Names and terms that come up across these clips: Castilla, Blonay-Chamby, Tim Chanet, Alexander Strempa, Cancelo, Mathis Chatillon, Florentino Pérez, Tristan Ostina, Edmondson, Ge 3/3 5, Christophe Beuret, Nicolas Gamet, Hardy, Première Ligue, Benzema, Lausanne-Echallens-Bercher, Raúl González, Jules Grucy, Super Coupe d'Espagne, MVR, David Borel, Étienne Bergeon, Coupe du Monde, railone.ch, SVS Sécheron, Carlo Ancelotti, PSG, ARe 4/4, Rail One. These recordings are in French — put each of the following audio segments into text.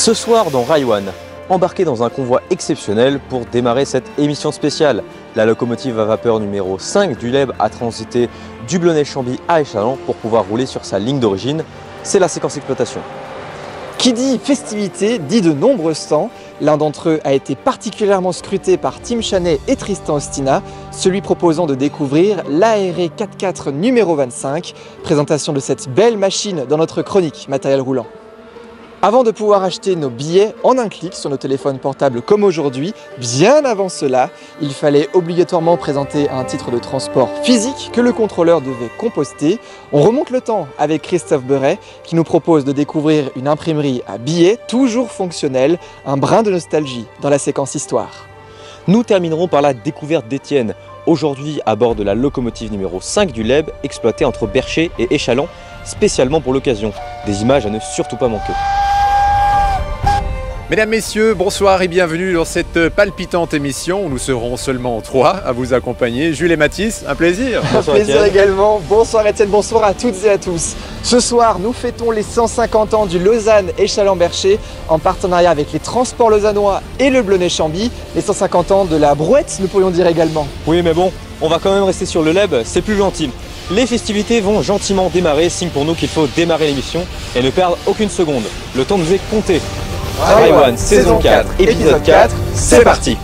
Ce soir dans Rail One, embarqué dans un convoi exceptionnel pour démarrer cette émission spéciale. La locomotive à vapeur numéro 5 du LEB a transité du Blonay-Chamby à Echallens pour pouvoir rouler sur sa ligne d'origine. C'est la séquence exploitation. Qui dit festivité dit de nombreux stands. L'un d'entre eux a été particulièrement scruté par Tim Chanet et Tristan Ostina, celui proposant de découvrir l'ARe 4/4 numéro 25. Présentation de cette belle machine dans notre chronique matériel roulant. Avant de pouvoir acheter nos billets en un clic sur nos téléphones portables comme aujourd'hui, bien avant cela, il fallait obligatoirement présenter un titre de transport physique que le contrôleur devait composter. On remonte le temps avec Christophe Beuret qui nous propose de découvrir une imprimerie à billets toujours fonctionnelle, un brin de nostalgie dans la séquence histoire. Nous terminerons par la découverte d'Étienne, aujourd'hui à bord de la locomotive numéro 5 du LEB, exploitée entre Bercher et Echallens, spécialement pour l'occasion. Des images à ne surtout pas manquer. Mesdames, Messieurs, bonsoir et bienvenue dans cette palpitante émission où nous serons seulement trois à vous accompagner. Jules et Mathis, un plaisir. Bonsoir, un plaisir également. Bonsoir Étienne, bonsoir à toutes et à tous. Ce soir, nous fêtons les 150 ans du Lausanne-Echallens-Bercher en partenariat avec les Transports lausannois et le Blonay-Chamby. Les 150 ans de la brouette, nous pourrions dire également. Oui, mais bon, on va quand même rester sur le LEB, c'est plus gentil. Les festivités vont gentiment démarrer, signe pour nous qu'il faut démarrer l'émission et ne perdre aucune seconde. Le temps nous est compté. Rail One, saison 4, épisode 4, c'est parti.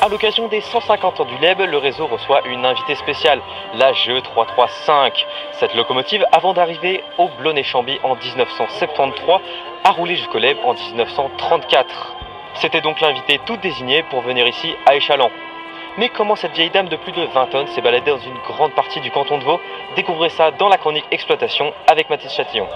À l'occasion des 150 ans du LEB, le réseau reçoit une invitée spéciale, la Ge 3/3 5. Cette locomotive, avant d'arriver au Blonay-Chamby en 1973, a roulé jusqu'au LEB en 1934. C'était donc l'invitée toute désignée pour venir ici à Echallens. Mais comment cette vieille dame de plus de 20 tonnes s'est baladée dans une grande partie du canton de Vaud? Découvrez ça dans la chronique exploitation avec Mathis Chatillon.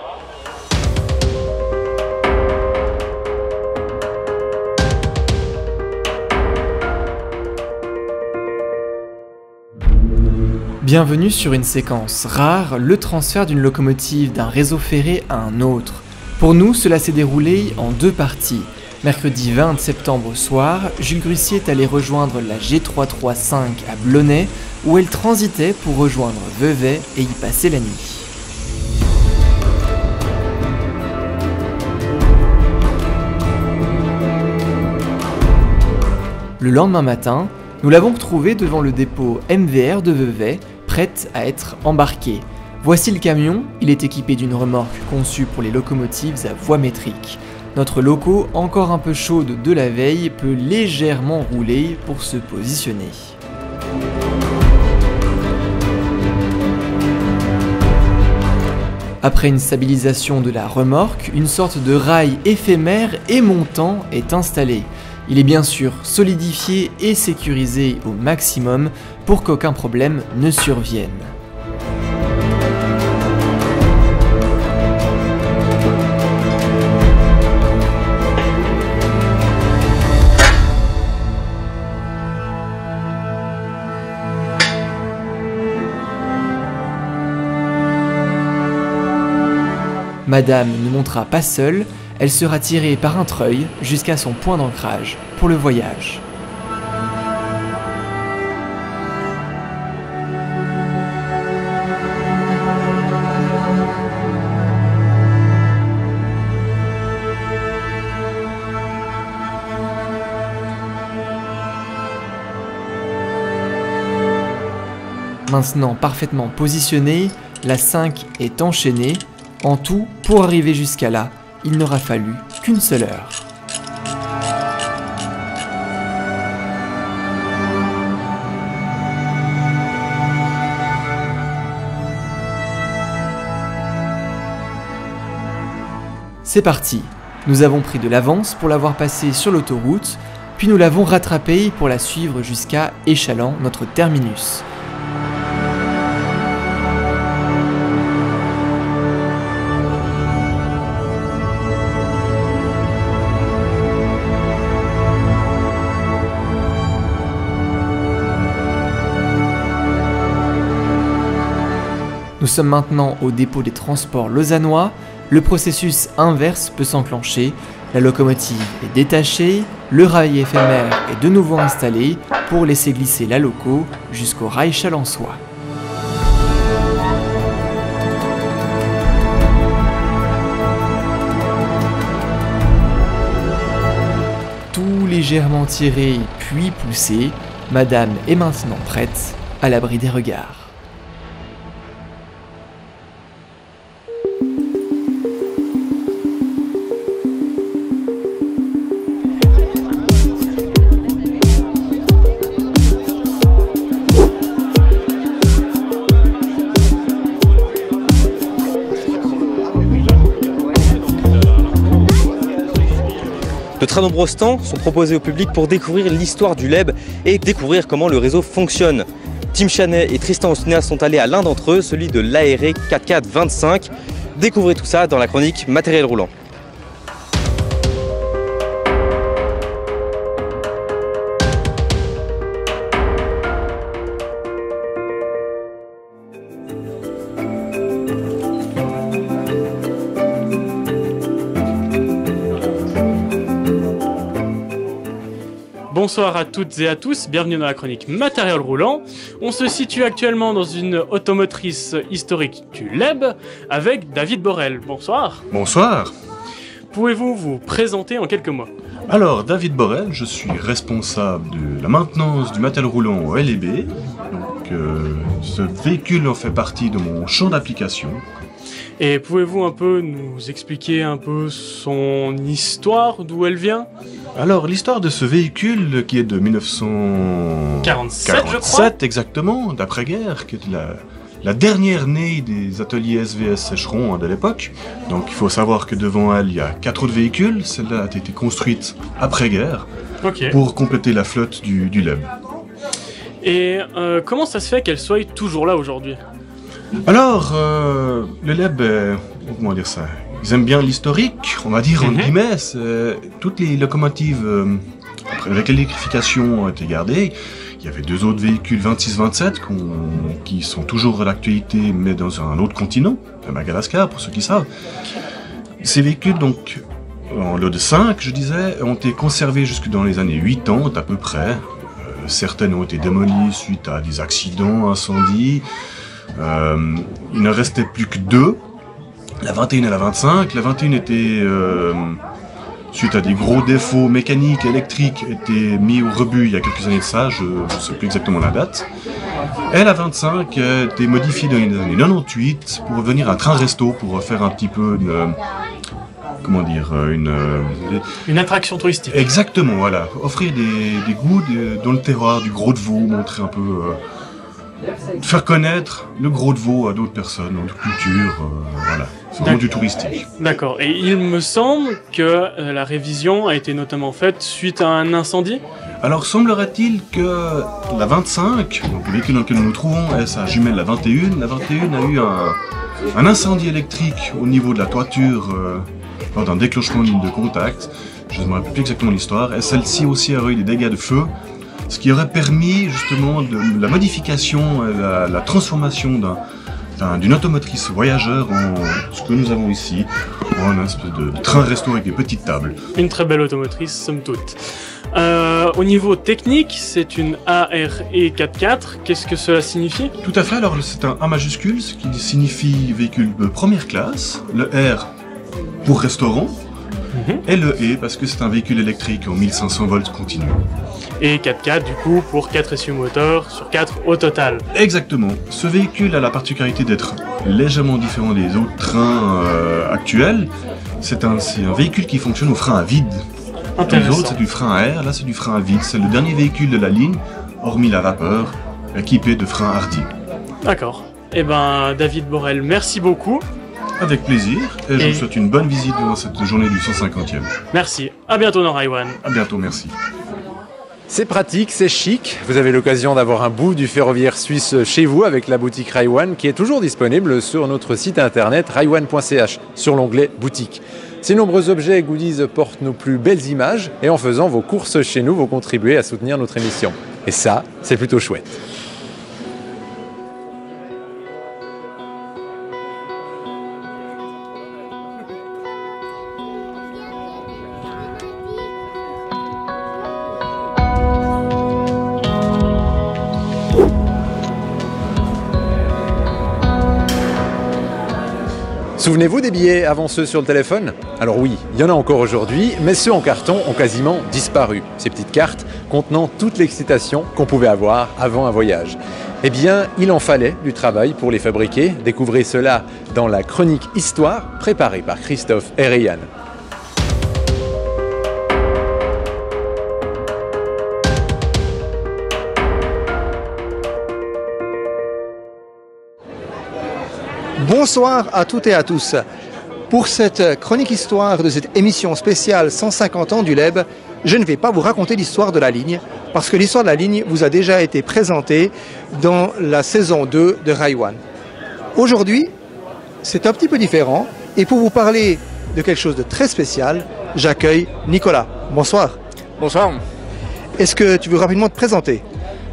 Bienvenue sur une séquence rare, le transfert d'une locomotive d'un réseau ferré à un autre. Pour nous, cela s'est déroulé en deux parties. Mercredi 20 septembre au soir, Jules Grucy est allé rejoindre la Ge 3/3 5 à Blonay, où elle transitait pour rejoindre Vevey et y passer la nuit. Le lendemain matin, nous l'avons retrouvée devant le dépôt MVR de Vevey, prête à être embarquée. Voici le camion, il est équipé d'une remorque conçue pour les locomotives à voie métrique. Notre loco, encore un peu chaude de la veille, peut légèrement rouler pour se positionner. Après une stabilisation de la remorque, une sorte de rail éphémère et montant est installé. Il est bien sûr solidifié et sécurisé au maximum pour qu'aucun problème ne survienne. Madame ne montera pas seule, elle sera tirée par un treuil jusqu'à son point d'ancrage pour le voyage. Maintenant parfaitement positionnée, la 5 est enchaînée. En tout, pour arriver jusqu'à là, il n'aura fallu qu'une seule heure. C'est parti. Nous avons pris de l'avance pour l'avoir passée sur l'autoroute, puis nous l'avons rattrapée pour la suivre jusqu'à Echallens, notre terminus. Nous sommes maintenant au dépôt des transports lausannois. Le processus inverse peut s'enclencher. La locomotive est détachée, le rail éphémère est de nouveau installé pour laisser glisser la loco jusqu'au rail chalençois. Tout légèrement tiré puis poussé, Madame est maintenant prête, à l'abri des regards. De très nombreux stands sont proposés au public pour découvrir l'histoire du LEB et découvrir comment le réseau fonctionne. Tim Chanet et Tristan Ostina sont allés à l'un d'entre eux, celui de l'ARe 4/4 25. Découvrez tout ça dans la chronique Matériel roulant. Bonsoir à toutes et à tous, bienvenue dans la chronique Matériel roulant. On se situe actuellement dans une automotrice historique du LEB avec David Borel. Bonsoir. Bonsoir. Pouvez-vous vous présenter en quelques mots? Alors, David Borel, je suis responsable de la maintenance du matériel roulant au LEB. Donc, ce véhicule en fait partie de mon champ d'application. Et pouvez-vous un peu nous expliquer un peu son histoire, d'où elle vient? Alors l'histoire de ce véhicule qui est de 1947 je crois. Exactement, d'après-guerre, qui est la dernière née des ateliers SVS Sécheron de l'époque. Donc il faut savoir que devant elle, il y a 4 autres véhicules. Celle-là a été construite après-guerre pour compléter la flotte du LEB. Et comment ça se fait qu'elle soit toujours là aujourd'hui ? Alors, le LEB, comment dire ça, ils aiment bien l'historique, on va dire en guillemets, toutes les locomotives, avec l'électrification, ont été gardées. Il y avait 2 autres véhicules 26-27 qui sont toujours à l'actualité, mais dans un autre continent, à Madagascar, pour ceux qui savent. Ces véhicules, donc, en lot de 5, je disais, ont été conservés jusque dans les années 80 à peu près. Certaines ont été démolies suite à des accidents, incendies. Il ne restait plus que 2, la 21 et la 25. La 21 était, suite à des gros défauts mécaniques, électriques, était mis au rebut il y a quelques années de ça, je ne sais plus exactement la date. Et la 25 a été modifiée dans les années 98 pour devenir un train-resto, pour faire un petit peu une... Comment dire, une attraction touristique. Exactement, voilà. Offrir des goûts dans le terroir, du gros de veau, montrer un peu... faire connaître le gros de veau à d'autres personnes, d'autres cultures, voilà. C'est vraiment du touristique. D'accord. Et il me semble que la révision a été notamment faite suite à un incendie? Alors, semblerait-il que la 25, donc le véhicule dans lequel nous nous trouvons, est sa jumelle la 21 a eu un incendie électrique au niveau de la toiture lors d'un déclenchement de ligne de contact. Je ne me rappelle plus exactement l'histoire. Et celle-ci aussi a eu des dégâts de feu. Ce qui aurait permis justement la modification, la transformation d'une automotrice voyageur en ce que nous avons ici, en un espèce de train-restaurant avec des petites tables. Une très belle automotrice, somme toute. Au niveau technique, c'est une ARe 4/4. Qu'est-ce que cela signifie? Tout à fait, alors c'est un A majuscule, ce qui signifie véhicule de première classe, le R pour restaurant, et le E parce que c'est un véhicule électrique en 1500 volts continu. et 4x4 du coup pour 4 essieux moteurs sur 4 au total. Exactement. Ce véhicule a la particularité d'être légèrement différent des autres trains actuels. C'est un véhicule qui fonctionne au frein à vide. Les autres, c'est du frein à air, là c'est du frein à vide. C'est le dernier véhicule de la ligne, hormis la vapeur, équipé de freins Hardy. D'accord. Eh ben, David Borel, merci beaucoup. Avec plaisir, et je vous souhaite une bonne visite dans cette journée du 150e. Merci, à bientôt dans Rail One. À bientôt, merci. C'est pratique, c'est chic. Vous avez l'occasion d'avoir un bout du ferroviaire suisse chez vous avec la boutique Rail One qui est toujours disponible sur notre site internet railone.ch sur l'onglet boutique. Ces nombreux objets et goodies portent nos plus belles images et en faisant vos courses chez nous, vous contribuez à soutenir notre émission. Et ça, c'est plutôt chouette. Souvenez-vous des billets avanceux sur le téléphone? Alors oui, il y en a encore aujourd'hui, mais ceux en carton ont quasiment disparu. Ces petites cartes contenant toute l'excitation qu'on pouvait avoir avant un voyage. Eh bien, il en fallait du travail pour les fabriquer. Découvrez cela dans la chronique Histoire préparée par Christophe et Ryan. Bonsoir à toutes et à tous. Pour cette chronique histoire de cette émission spéciale 150 ans du LEB, je ne vais pas vous raconter l'histoire de la ligne, parce que l'histoire de la ligne vous a déjà été présentée dans la saison 2 de Rail One. Aujourd'hui, c'est un petit peu différent, et pour vous parler de quelque chose de très spécial, j'accueille Nicolas. Bonsoir. Bonsoir. Est-ce que tu veux rapidement te présenter ?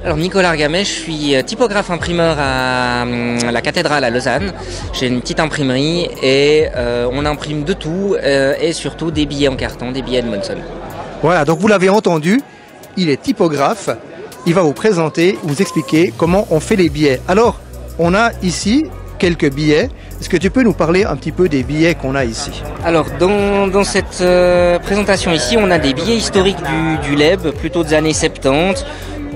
Alors Nicolas Gamet, je suis typographe imprimeur à la cathédrale à Lausanne. J'ai une petite imprimerie et on imprime de tout et surtout des billets en carton, des billets Edmondson. Voilà, donc vous l'avez entendu, il est typographe. Il va vous présenter, vous expliquer comment on fait les billets. Alors, on a ici quelques billets. Est-ce que tu peux nous parler un petit peu des billets qu'on a ici? Alors, dans cette présentation ici, on a des billets historiques du LEB, plutôt des années 70.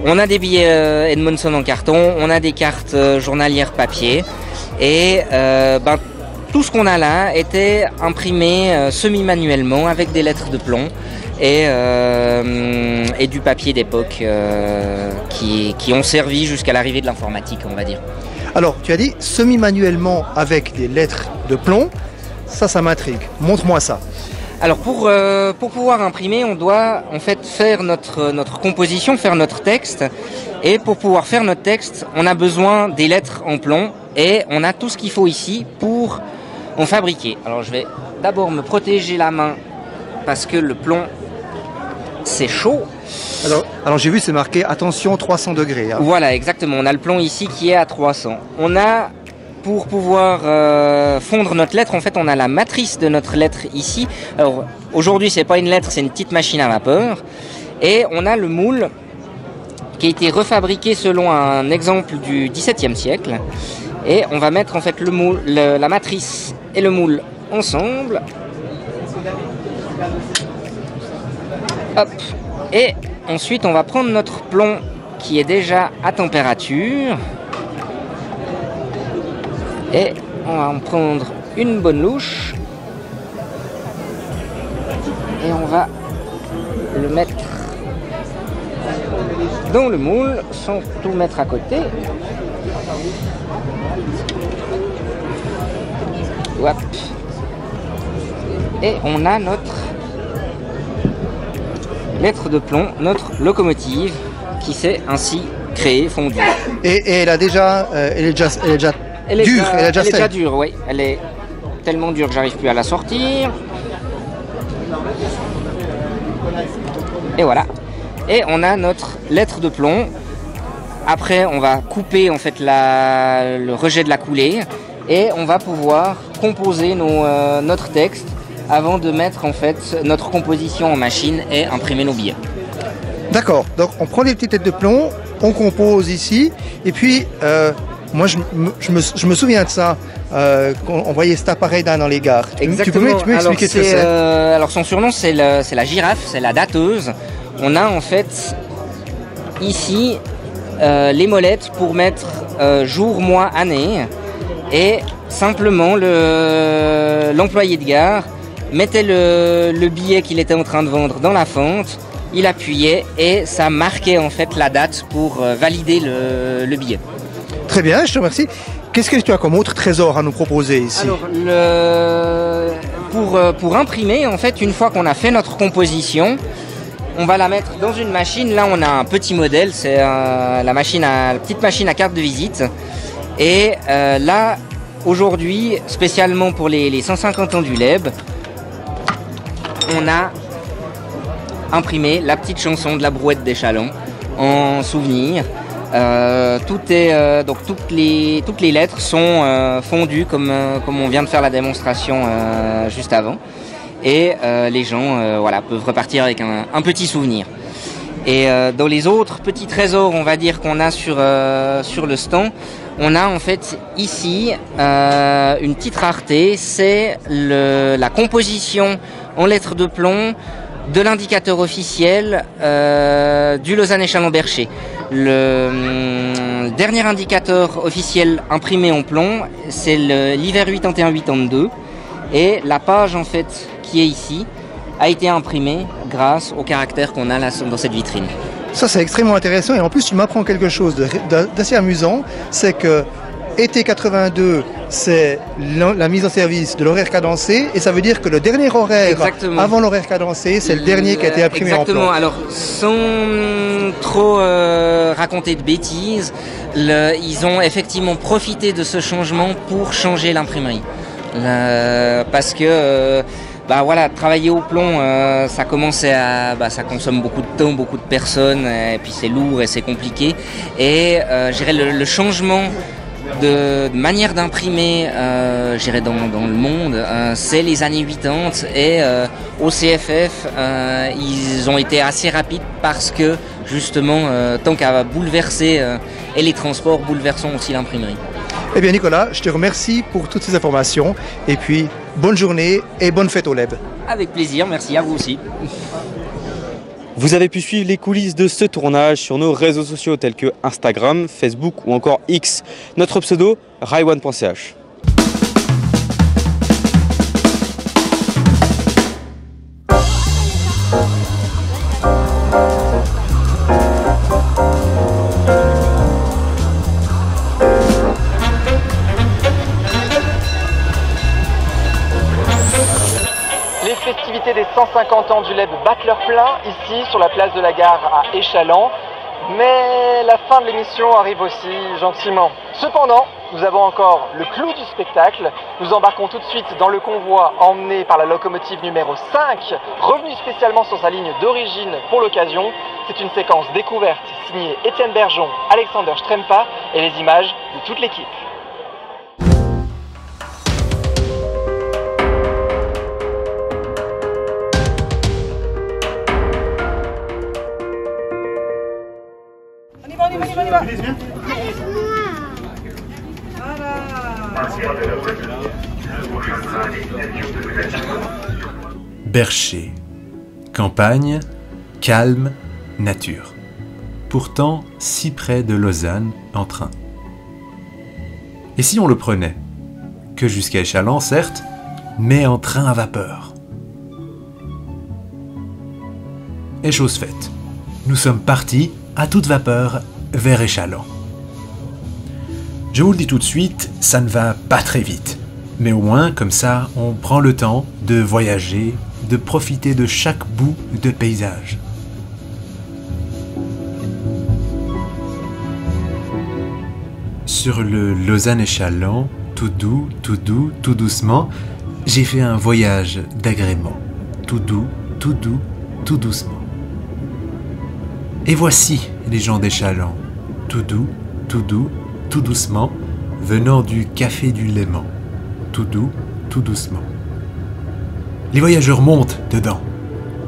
On a des billets Edmondson en carton, on a des cartes journalières papier et tout ce qu'on a là était imprimé semi-manuellement avec des lettres de plomb et du papier d'époque qui ont servi jusqu'à l'arrivée de l'informatique, on va dire. Alors, tu as dit semi-manuellement avec des lettres de plomb, ça m'intrigue, montre-moi ça. Alors pour pouvoir imprimer, on doit en fait faire notre composition, faire notre texte. Et pour pouvoir faire notre texte, on a besoin des lettres en plomb et on a tout ce qu'il faut ici pour en fabriquer. Alors je vais d'abord me protéger la main parce que le plomb, c'est chaud. Alors j'ai vu, c'est marqué attention 300 degrés. Hein. Voilà, exactement. On a le plomb ici qui est à 300. On a... Pour pouvoir fondre notre lettre, en fait, on a la matrice de notre lettre ici. Alors, aujourd'hui, c'est pas une lettre, c'est une petite machine à vapeur. Et on a le moule qui a été refabriqué selon un exemple du XVIIe siècle. Et on va mettre, en fait, le moule, la matrice et le moule ensemble. Hop. Et ensuite, on va prendre notre plomb qui est déjà à température. Et on va en prendre une bonne louche. Et on va le mettre dans le moule sans tout mettre à côté. Hop. Et on a notre lettre de plomb, notre locomotive qui s'est ainsi créée, fondue. Et elle est déjà dure, oui. Elle est tellement dure que j'arrive plus à la sortir. Et voilà. Et on a notre lettre de plomb. Après, on va couper en fait le rejet de la coulée et on va pouvoir composer notre texte avant de mettre en fait notre composition en machine et imprimer nos billets. D'accord. Donc on prend les petites têtes de plomb, on compose ici et puis. Moi, je me souviens de ça, qu'on voyait cet appareil-là dans les gares. Exactement. Tu peux m'expliquer ce que c'est? Alors, son surnom, c'est la girafe, c'est la dateuse. On a en fait ici les molettes pour mettre jour, mois, année, et simplement l'employé de gare mettait le billet qu'il était en train de vendre dans la fente, il appuyait et ça marquait en fait la date pour valider le billet. Très bien, je te remercie. Qu'est-ce que tu as comme autre trésor à nous proposer ici? Alors, pour imprimer, en fait, une fois qu'on a fait notre composition, on va la mettre dans une machine. Là, on a un petit modèle, c'est la petite machine à carte de visite. Et là, aujourd'hui, spécialement pour les 150 ans du LEB, on a imprimé la petite chanson de la brouette des Chalons en souvenir. Donc toutes les lettres sont fondues comme on vient de faire la démonstration juste avant, et les gens voilà, peuvent repartir avec un petit souvenir. Et dans les autres petits trésors, on va dire, qu'on a sur le stand, on a en fait ici une petite rareté, c'est la composition en lettres de plomb de l'indicateur officiel du Lausanne-Echallens-Bercher. Le dernier indicateur officiel imprimé en plomb, c'est l'hiver 81-82, et la page en fait qui est ici a été imprimée grâce au caractère qu'on a là dans cette vitrine. Ça, c'est extrêmement intéressant, et en plus tu m'apprends quelque chose d'assez amusant, c'est que été 82, c'est la mise en service de l'horaire cadencé, et ça veut dire que le dernier horaire, exactement, avant l'horaire cadencé, c'est le dernier qui a été imprimé, exactement, en plan. Alors, sans trop raconter de bêtises, ils ont effectivement profité de ce changement pour changer l'imprimerie. Parce que voilà, travailler au plomb, ça commençait à, ça consomme beaucoup de temps, beaucoup de personnes, et puis c'est lourd et c'est compliqué. Et je dirais le changement de manière d'imprimer dans le monde, c'est les années 80, et au CFF ils ont été assez rapides parce que justement tant qu'à bouleverser, et les transports bouleversant aussi l'imprimerie. Eh bien Nicolas, je te remercie pour toutes ces informations, et puis bonne journée et bonne fête au LEB. Avec plaisir, merci à vous aussi. Vous avez pu suivre les coulisses de ce tournage sur nos réseaux sociaux tels que Instagram, Facebook ou encore X. Notre pseudo, railone.ch. Les festivités des 150 ans du LEB battent leur plein ici sur la place de la gare à Échallens, mais la fin de l'émission arrive aussi gentiment. Cependant, nous avons encore le clou du spectacle. Nous embarquons tout de suite dans le convoi emmené par la locomotive numéro 5, revenue spécialement sur sa ligne d'origine pour l'occasion. C'est une séquence découverte signée Étienne Bergeon, Alexander Strempa et les images de toute l'équipe. Bercher, campagne, calme, nature. Pourtant, si près de Lausanne en train. Et si on le prenait? Que jusqu'à Échallens, certes, mais en train à vapeur. Et chose faite, nous sommes partis à toute vapeur vers Échallens. Je vous le dis tout de suite, ça ne va pas très vite. Mais au moins, comme ça, on prend le temps de voyager, de profiter de chaque bout de paysage. Sur le Lausanne-Echallens, tout doux, tout doux, tout doucement, j'ai fait un voyage d'agrément. Tout doux, tout doux, tout doucement. Et voici les gens d'Échallens, tout doux, tout doux, tout doucement, venant du café du Léman. Tout doux, tout doucement. Les voyageurs montent dedans,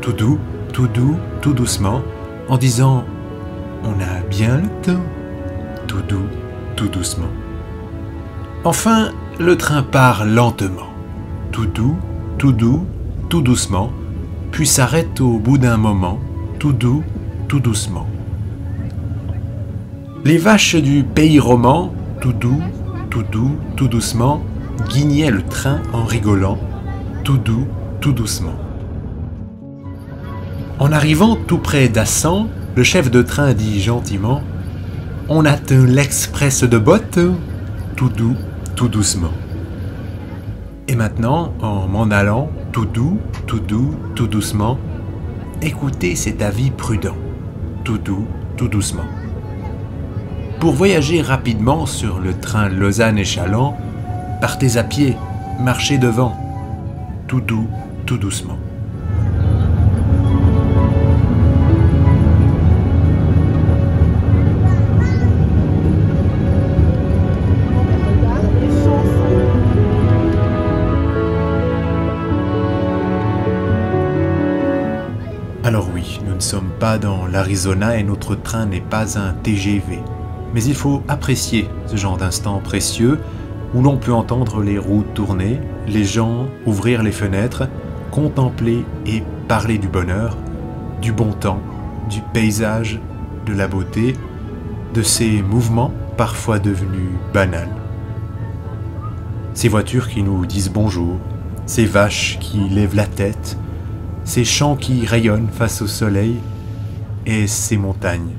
tout doux, tout doux, tout doucement, en disant « on a bien le temps », tout doux, tout doucement. Enfin, le train part lentement, tout doux, tout doux, tout doucement, puis s'arrête au bout d'un moment, tout doux, tout doucement. Les vaches du pays roman, tout doux, tout doux, tout doucement, guignaient le train en rigolant, tout doux, tout doucement. En arrivant tout près d'Assan, le chef de train dit gentiment « On atteint l'express de botte, tout doux, tout doucement. » Et maintenant, en m'en allant, tout doux, tout doux, tout doucement, écoutez cet avis prudent, tout doux, tout doucement. Pour voyager rapidement sur le train Lausanne-Echallens, partez à pied, marchez devant, tout doux, tout doucement. Alors oui, nous ne sommes pas dans l'Arizona et notre train n'est pas un TGV. Mais il faut apprécier ce genre d'instant précieux où l'on peut entendre les roues tourner, les gens ouvrir les fenêtres, contempler et parler du bonheur, du bon temps, du paysage, de la beauté, de ces mouvements parfois devenus banals. Ces voitures qui nous disent bonjour, ces vaches qui lèvent la tête, ces champs qui rayonnent face au soleil et ces montagnes,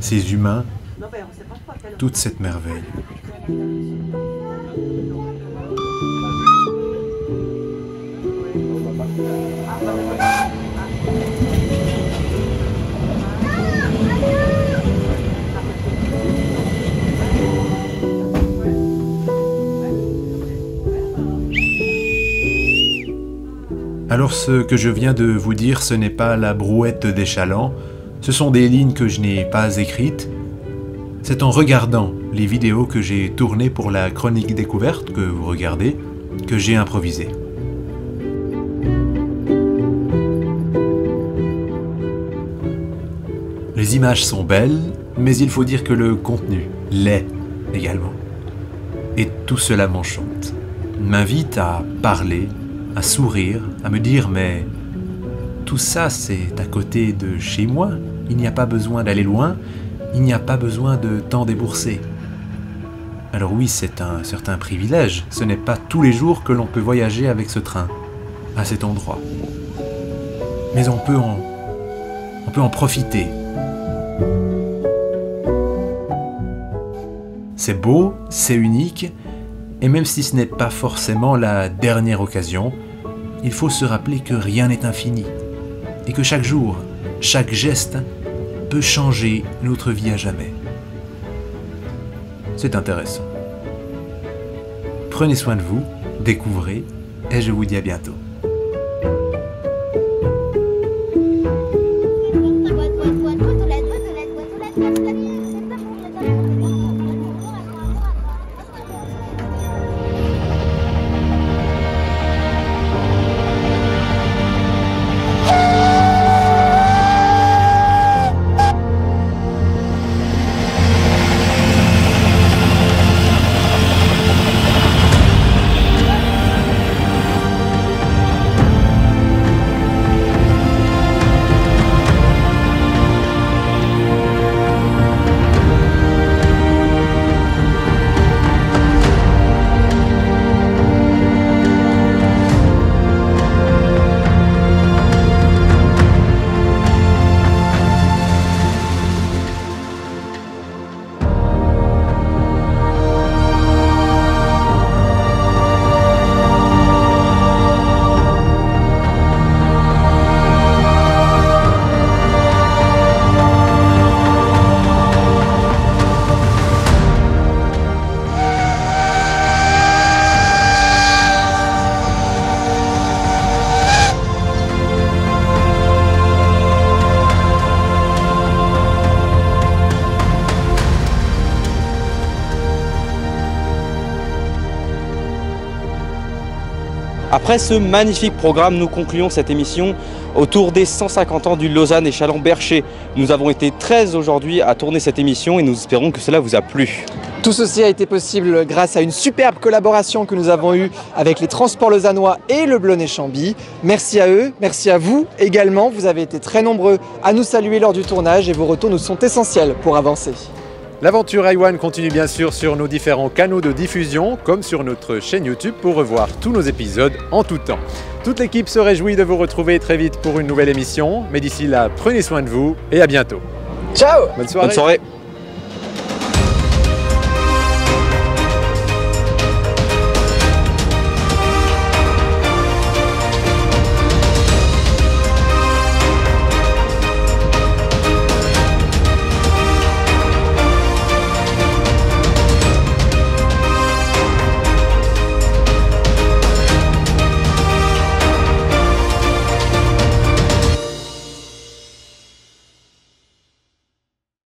ces humains, toute cette merveille. Alors ce que je viens de vous dire, ce n'est pas la brouette d'Échallens, ce sont des lignes que je n'ai pas écrites. C'est en regardant les vidéos que j'ai tournées pour la chronique découverte que vous regardez, que j'ai improvisé. Les images sont belles, mais il faut dire que le contenu l'est également. Et tout cela m'enchante, m'invite à parler, à sourire, à me dire « mais tout ça c'est à côté de chez moi, il n'y a pas besoin d'aller loin ». Il n'y a pas besoin de tant débourser. Alors oui, c'est un certain privilège. Ce n'est pas tous les jours que l'on peut voyager avec ce train, à cet endroit. Mais on peut en profiter. C'est beau, c'est unique, et même si ce n'est pas forcément la dernière occasion, il faut se rappeler que rien n'est infini, et que chaque jour, chaque geste, peut changer notre vie à jamais. C'est intéressant. Prenez soin de vous, découvrez, et je vous dis à bientôt. Après ce magnifique programme, nous concluons cette émission autour des 150 ans du Lausanne-Echallens-Bercher. Nous avons été 13 aujourd'hui à tourner cette émission et nous espérons que cela vous a plu. Tout ceci a été possible grâce à une superbe collaboration que nous avons eue avec les transports lausannois et le Blonay-Chamby. Merci à eux, merci à vous également. Vous avez été très nombreux à nous saluer lors du tournage et vos retours nous sont essentiels pour avancer. L'aventure Rail One continue bien sûr sur nos différents canaux de diffusion, comme sur notre chaîne YouTube, pour revoir tous nos épisodes en tout temps. Toute l'équipe se réjouit de vous retrouver très vite pour une nouvelle émission, mais d'ici là, prenez soin de vous et à bientôt. Ciao. Bonne soirée.